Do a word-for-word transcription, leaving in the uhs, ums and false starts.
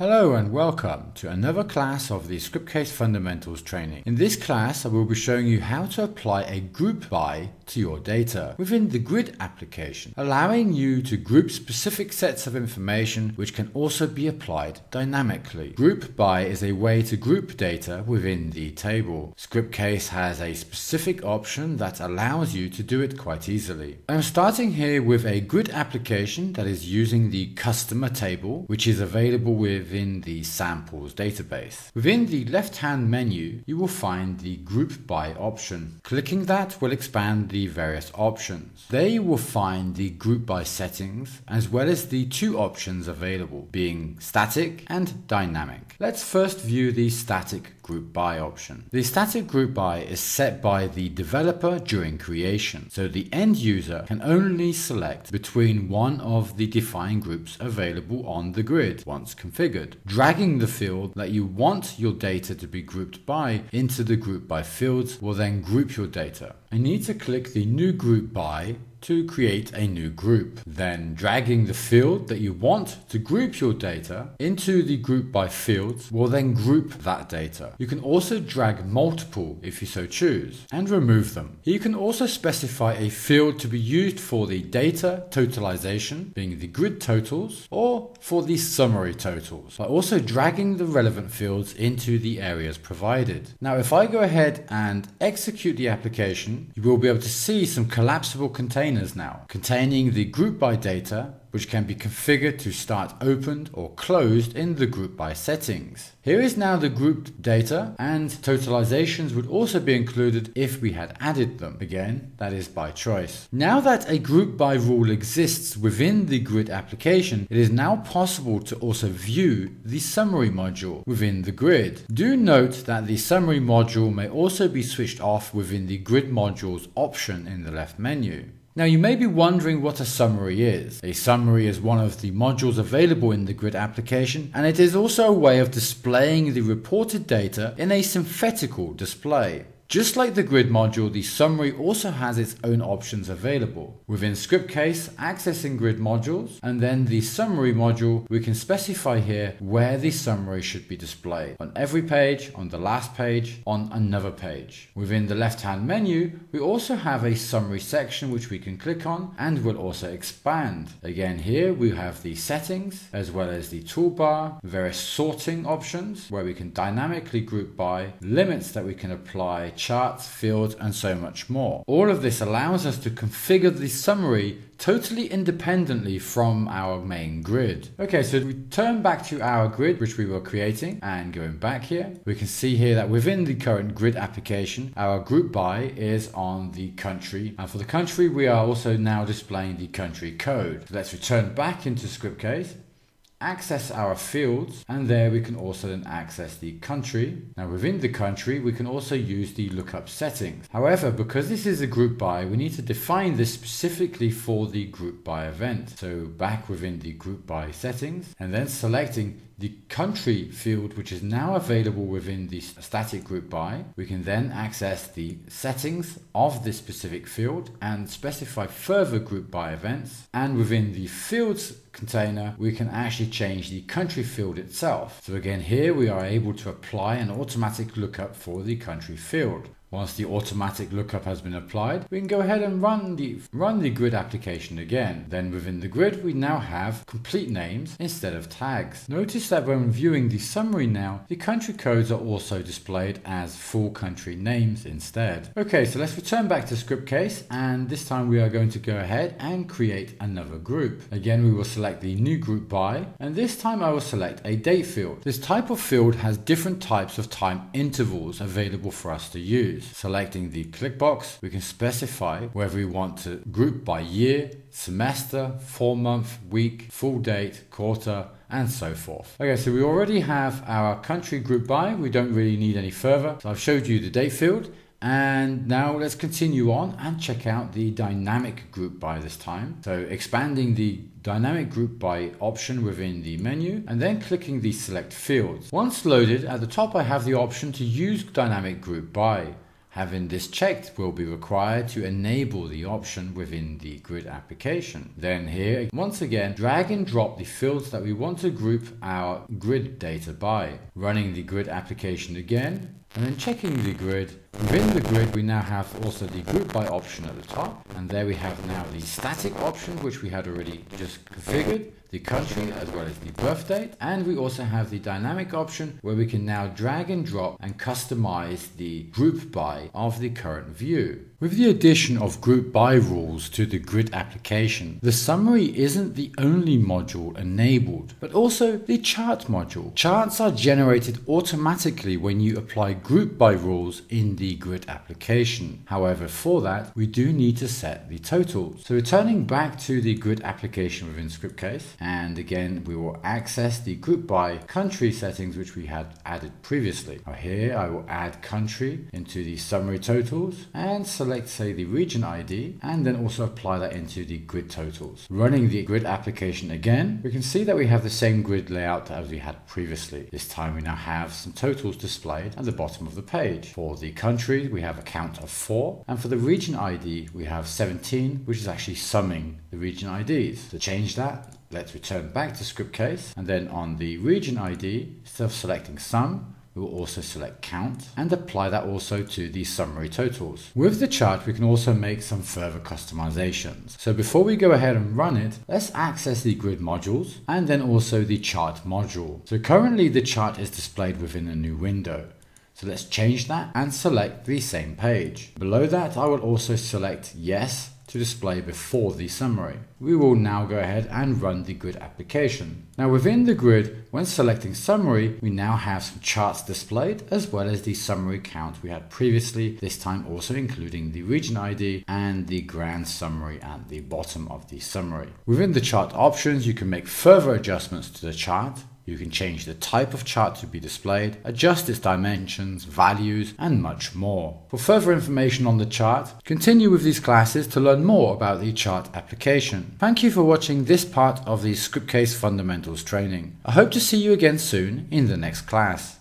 Hello and welcome to another class of the Scriptcase Fundamentals training. In this class I will be showing you how to apply a group by to your data within the grid application, allowing you to group specific sets of information which can also be applied dynamically. Group by is a way to group data within the table. Scriptcase has a specific option that allows you to do it quite easily. I'm starting here with a grid application that is using the customer table, which is available with within the samples database. Within the left-hand menu, you will find the group by option. Clicking that will expand the various options. There you will find the group by settings, as well as the two options available, being static and dynamic. Let's first view the static group by option. The static group by is set by the developer during creation, so the end user can only select between one of the defined groups available on the grid once configured. Dragging the field that you want your data to be grouped by into the group by fields will then group your data. I need to click the new group by to create a new group. Then dragging the field that you want to group your data into the group by fields will then group that data. You can also drag multiple if you so choose and remove them. You can also specify a field to be used for the data totalization, being the grid totals, or for the summary totals, by also dragging the relevant fields into the areas provided. Now if I go ahead and execute the application, you will be able to see some collapsible containers now, containing the group by data, which can be configured to start opened or closed in the group by settings. Here is now the grouped data, and totalizations would also be included if we had added them. Again, that is by choice. Now that a group by rule exists within the grid application, it is now possible to also view the summary module within the grid. Do note that the summary module may also be switched off within the grid modules option in the left menu. Now you may be wondering what a summary is. A summary is one of the modules available in the grid application, and it is also a way of displaying the reported data in a synthetical display. Just like the grid module, the summary also has its own options available. Within Scriptcase, accessing grid modules, and then the summary module, we can specify here where the summary should be displayed. On every page, on the last page, on another page. Within the left-hand menu, we also have a summary section which we can click on and will also expand. Again, here we have the settings, as well as the toolbar, various sorting options, where we can dynamically group by, limits that we can apply, charts, fields, and so much more. All of this allows us to configure the summary totally independently from our main grid. Okay, so we turn back to our grid which we were creating, and going back here, we can see here that within the current grid application, our group by is on the country, and for the country we are also now displaying the country code. So let's return back into Scriptcase, access our fields, and there we can also then access the country. Now within the country we can also use the lookup settings. However, because this is a group by, we need to define this specifically for the group by event. So back within the group by settings, and then selecting the country field, which is now available within the static group by, we can then access the settings of this specific field and specify further group by events. And within the fields container, we can actually change the country field itself. So again, here we are able to apply an automatic lookup for the country field. Once the automatic lookup has been applied, we can go ahead and run the run the grid application again. Then within the grid, we now have complete names instead of tags. Notice that when viewing the summary now, the country codes are also displayed as full country names instead. Okay, so let's return back to Scriptcase, and this time we are going to go ahead and create another group. Again, we will select the new group by, and this time I will select a date field. This type of field has different types of time intervals available for us to use. Selecting the click box, we can specify whether we want to group by year, semester, four month, week, full date, quarter, and so forth. Okay, so we already have our country group by. We don't really need any further. So I've showed you the date field, and now let's continue on and check out the dynamic group by this time. So expanding the dynamic group by option within the menu, and then clicking the select fields. Once loaded, at the top I have the option to use dynamic group by. Having this checked will be required to enable the option within the grid application. Then here, once again, drag and drop the fields that we want to group our grid data by. Running the grid application again, and then checking the grid. Within the grid, we now have also the group by option at the top, and there we have now the static option, which we had already just configured, the country as well as the birth date, and we also have the dynamic option where we can now drag and drop and customize the group by of the current view. With the addition of group by rules to the grid application, the summary isn't the only module enabled, but also the chart module. Charts are generated automatically when you apply group by rules in the grid application. However, for that, we do need to set the totals. So returning back to the grid application within Scriptcase, and again, we will access the group by country settings, which we had added previously. Now here, I will add country into the summary totals and select Select, say, the region I D, and then also apply that into the grid totals. Running the grid application again, we can see that we have the same grid layout as we had previously. This time we now have some totals displayed at the bottom of the page. For the country, we have a count of four, and for the region I D, we have seventeen, which is actually summing the region I Ds. To change that, let's return back to Scriptcase, and then on the region I D, instead of selecting sum, we will also select count and apply that also to the summary totals. With the chart, we can also make some further customizations. So before we go ahead and run it, let's access the grid modules and then also the chart module. So currently the chart is displayed within a new window. So let's change that and select the same page. Below that, I will also select yes to display before the summary. We will now go ahead and run the grid application. Now within the grid, when selecting summary, we now have some charts displayed as well as the summary count we had previously, this time also including the region I D and the grand summary at the bottom of the summary. Within the chart options, you can make further adjustments to the chart. You can change the type of chart to be displayed, adjust its dimensions, values, and much more. For further information on the chart, continue with these classes to learn more about the chart application. Thank you for watching this part of the Scriptcase Fundamentals training. I hope to see you again soon in the next class.